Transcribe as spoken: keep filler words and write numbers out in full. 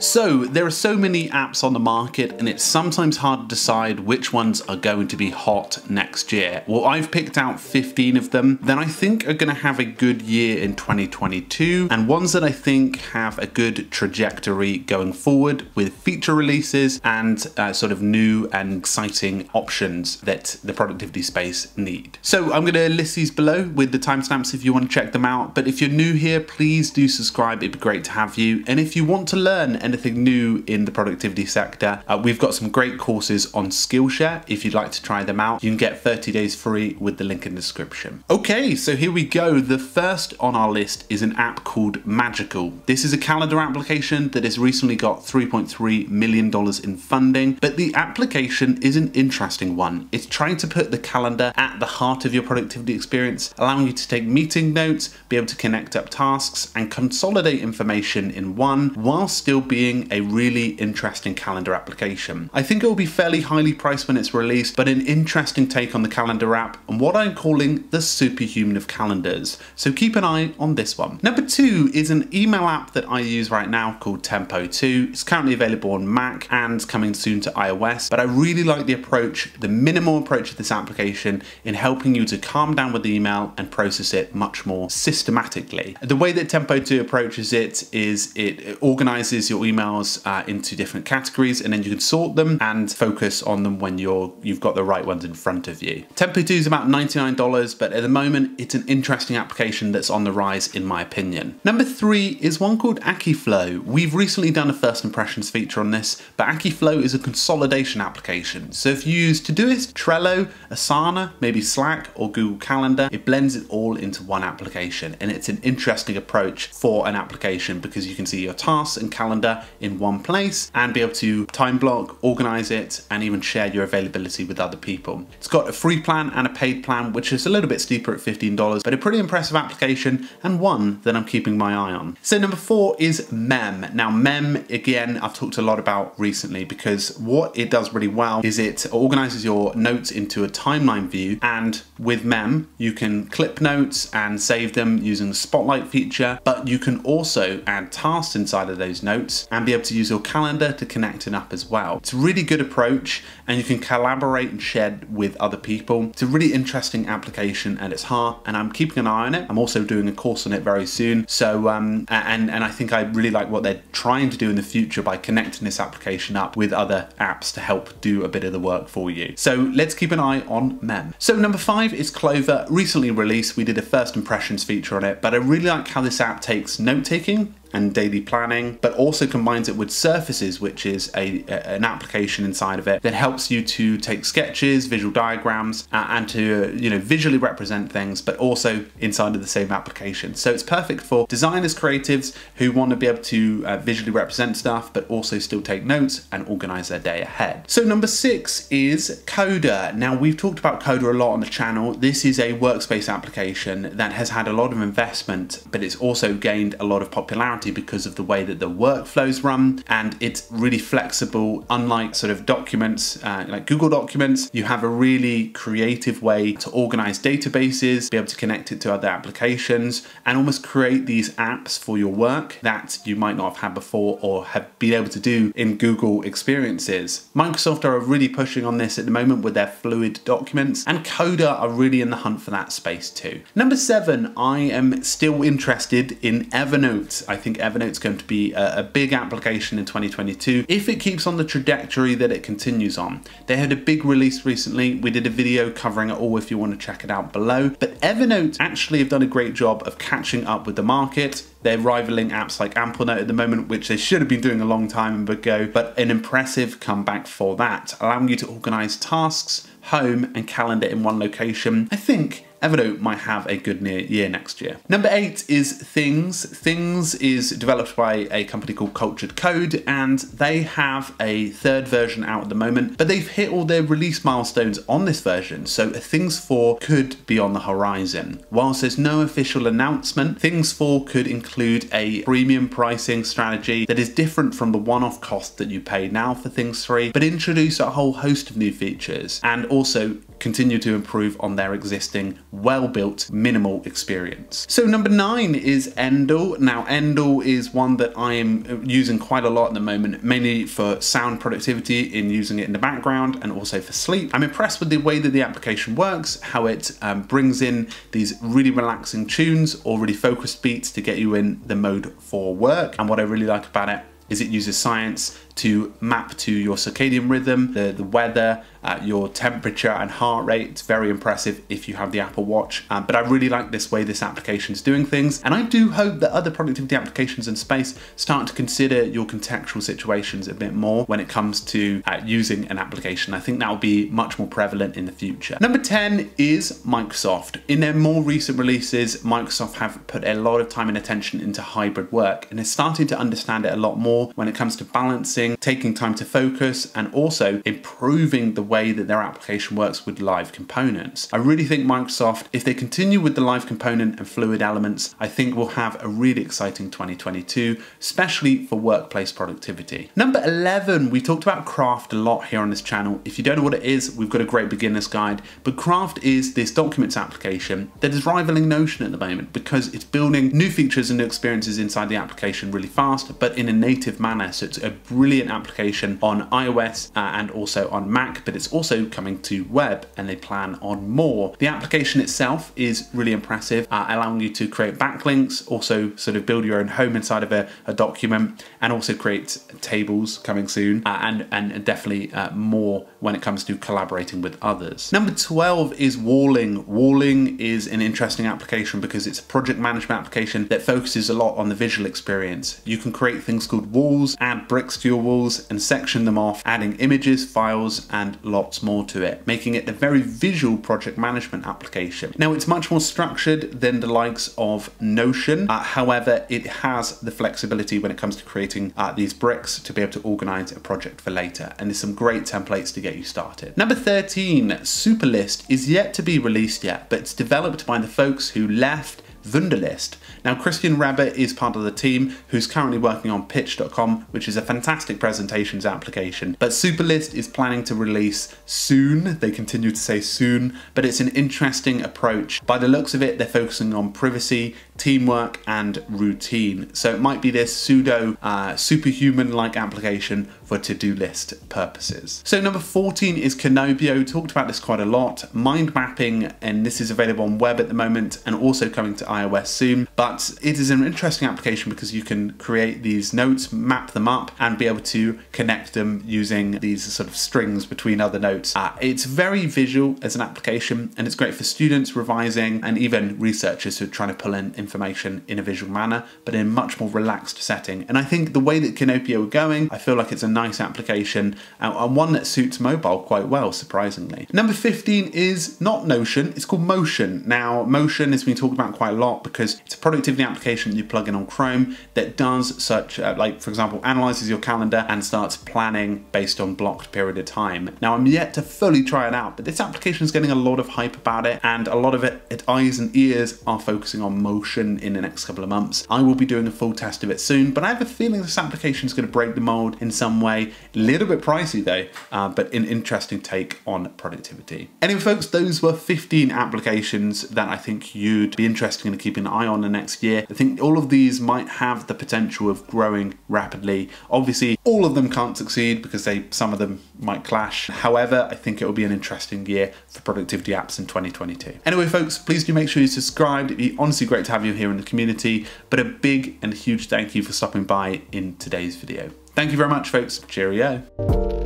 So there are so many apps on the market and it's sometimes hard to decide which ones are going to be hot next year. Well, I've picked out fifteen of them that I think are going to have a good year in twenty twenty-two and ones that I think have a good trajectory going forward with feature releases and uh, sort of new and exciting options that the productivity space need. So I'm going to list these below with the timestamps if you want to check them out. But if you're new here, please do subscribe. It'd be great to have you. And if you want to learn anything new in the productivity sector, uh, we've got some great courses on Skillshare. If you'd like to try them out, you can get thirty days free with the link in the description. Okay, so here we go. The first on our list is an app called Magical. This is a calendar application that has recently got three point three million dollars in funding, but the application is an interesting one. It's trying to put the calendar at the heart of your productivity experience, allowing you to take meeting notes, be able to connect up tasks, and consolidate information in one while still being Being a really interesting calendar application. I think it will be fairly highly priced when it's released, but an interesting take on the calendar app and what I'm calling the superhuman of calendars. So keep an eye on this one. Number two is an email app that I use right now called Tempo two. It's currently available on Mac and coming soon to iOS, but I really like the approach, the minimal approach of this application in helping you to calm down with the email and process it much more systematically. The way that Tempo two approaches it is it organizes your emails uh, into different categories, and then you can sort them and focus on them when you're you've got the right ones in front of you. Tempo two is about ninety-nine dollars, but at the moment it's an interesting application that's on the rise in my opinion. Number three is one called Akiflow. We've recently done a first impressions feature on this, but Akiflow is a consolidation application. So if you use Todoist, Trello, Asana, maybe Slack or Google Calendar, it blends it all into one application, and it's an interesting approach for an application because you can see your tasks and calendar in one place and be able to time block, organize it, and even share your availability with other people. It's got a free plan and a paid plan, which is a little bit steeper at fifteen dollars, but a pretty impressive application and one that I'm keeping my eye on. So number four is Mem. Now Mem, again, I've talked a lot about recently because what it does really well is it organizes your notes into a timeline view, and with Mem, you can clip notes and save them using the Spotlight feature, but you can also add tasks inside of those notes and be able to use your calendar to connect it up as well. It's a really good approach, and you can collaborate and share with other people. It's a really interesting application at its heart, and I'm keeping an eye on it. I'm also doing a course on it very soon. So, um, and, and I think I really like what they're trying to do in the future by connecting this application up with other apps to help do a bit of the work for you. So let's keep an eye on Mem. So number five is Clover, recently released. We did a first impressions feature on it, but I really like how this app takes note-taking and daily planning, but also combines it with Surfaces, which is a, a an application inside of it that helps you to take sketches, visual diagrams, uh, and to you know visually represent things, but also inside of the same application. So it's perfect for designers, creatives who want to be able to uh, visually represent stuff, but also still take notes and organize their day ahead. So number six is Coda. Now we've talked about Coda a lot on the channel. This is a workspace application that has had a lot of investment, but it's also gained a lot of popularity because of the way that the workflows run, and it's really flexible. Unlike sort of documents, uh, like Google Documents, you have a really creative way to organize databases, be able to connect it to other applications, and almost create these apps for your work that you might not have had before or have been able to do in Google experiences. Microsoft are really pushing on this at the moment with their fluid documents, and Coda are really in the hunt for that space too. Number seven, I am still interested in Evernote. I think I think Evernote's going to be a, a big application in twenty twenty-two if it keeps on the trajectory that it continues on. They had a big release recently. We did a video covering it all if you want to check it out below. But Evernote actually have done a great job of catching up with the market. They're rivaling apps like Amplenote at the moment, which they should have been doing a long time ago, but an impressive comeback for that, allowing you to organize tasks, home, and calendar in one location. I think Everdo might have a good year next year. Number eight is Things. Things is developed by a company called Cultured Code, and they have a third version out at the moment, but they've hit all their release milestones on this version, so Things four could be on the horizon. Whilst there's no official announcement, Things four could include a premium pricing strategy that is different from the one-off cost that you pay now for Things three, but introduce a whole host of new features and also continue to improve on their existing well-built minimal experience. So number nine is Endel. Now Endel is one that I am using quite a lot at the moment, mainly for sound productivity in using it in the background and also for sleep. I'm impressed with the way that the application works, how it um, brings in these really relaxing tunes or really focused beats to get you in the mode for work. And what I really like about it is it uses science to map to your circadian rhythm, the, the weather, uh, your temperature and heart rate. It's very impressive if you have the Apple Watch. Um, but I really like this way this application is doing things. And I do hope that other productivity applications in space start to consider your contextual situations a bit more when it comes to uh, using an application. I think that will be much more prevalent in the future. Number ten is Microsoft. In their more recent releases, Microsoft have put a lot of time and attention into hybrid work, and they're starting to understand it a lot more when it comes to balancing, taking time to focus, and also improving the way that their application works with live components. I really think Microsoft, if they continue with the live component and fluid elements, I think we'll have a really exciting twenty twenty-two, especially for workplace productivity. Number eleven, we talked about Craft a lot here on this channel. If you don't know what it is, we've got a great beginner's guide, but Craft is this documents application that is rivaling Notion at the moment because it's building new features and new experiences inside the application really fast, but in a native manner. So it's a brilliant application on iOS uh, and also on Mac, but it's also coming to web and they plan on more. The application itself is really impressive, uh, allowing you to create backlinks, also sort of build your own home inside of a, a document, and also create tables coming soon, uh, and, and definitely uh, more when it comes to collaborating with others. Number twelve is Walling. Walling is an interesting application because it's a project management application that focuses a lot on the visual experience. You can create things called walls, add bricks to your walls and section them off, adding images, files, and lots more to it, making it a very visual project management application. Now, it's much more structured than the likes of Notion. Uh, however, it has the flexibility when it comes to creating uh, these bricks to be able to organize a project for later. And there's some great templates to get you started. Number thirteen, Superlist, is yet to be released yet, but it's developed by the folks who left Wunderlist. Now, Christian Raber is part of the team who's currently working on pitch dot com, which is a fantastic presentations application. But Superlist is planning to release soon. They continue to say soon, but it's an interesting approach. By the looks of it, they're focusing on privacy, teamwork, and routine. So it might be this pseudo uh, superhuman-like application for to-do list purposes. So number fourteen is Kinopio. Talked about this quite a lot. Mind mapping, and this is available on web at the moment and also coming to iOS soon. But it is an interesting application because you can create these notes, map them up, and be able to connect them using these sort of strings between other notes. Uh, it's very visual as an application, and it's great for students revising and even researchers who are trying to pull in information in a visual manner, but in a much more relaxed setting. And I think the way that Kinopio are going, I feel like it's a nice application and one that suits mobile quite well, surprisingly. Number fifteen is not Notion, it's called Motion. Now, Motion has been talked about quite a lot because it's a productivity application you plug in on Chrome that does such, uh, like for example, analyzes your calendar and starts planning based on blocked period of time. Now, I'm yet to fully try it out, but this application is getting a lot of hype about it, and a lot of it, its eyes and ears are focusing on Motion in the next couple of months. I will be doing a full test of it soon, but I have a feeling this application is going to break the mold in some way. A little bit pricey though, uh, but an interesting take on productivity. Anyway, folks, those were fifteen applications that I think you'd be interested in keeping an eye on the next year. I think all of these might have the potential of growing rapidly. Obviously, all of them can't succeed because they some of them might clash. However, I think it will be an interesting year for productivity apps in twenty twenty-two. Anyway, folks, please do make sure you subscribe. It'd be honestly great to have you here in the community, but a big and huge thank you for stopping by in today's video. Thank you very much, folks. Cheerio.